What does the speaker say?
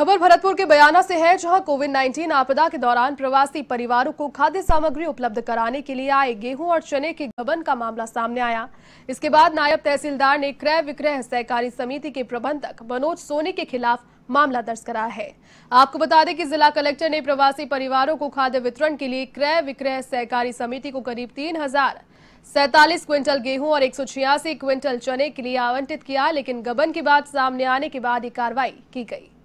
खबर भरतपुर के बयाना से है, जहां कोविड-19 आपदा के दौरान प्रवासी परिवारों को खाद्य सामग्री उपलब्ध कराने के लिए आए गेहूं और चने के गबन का मामला सामने आया। इसके बाद नायब तहसीलदार ने क्रय विक्रय सहकारी समिति के प्रबंधक मनोज सोनी के खिलाफ मामला दर्ज करा है। आपको बता दें कि जिला कलेक्टर ने प्रवासी परिवारों को खाद्य वितरण के लिए क्रय विक्रय सहकारी समिति को करीब 3,047 क्विंटल गेहूं और 186 क्विंटल चने के लिए आवंटित किया, लेकिन गबन की बात सामने आने के बाद ये कार्रवाई की गई।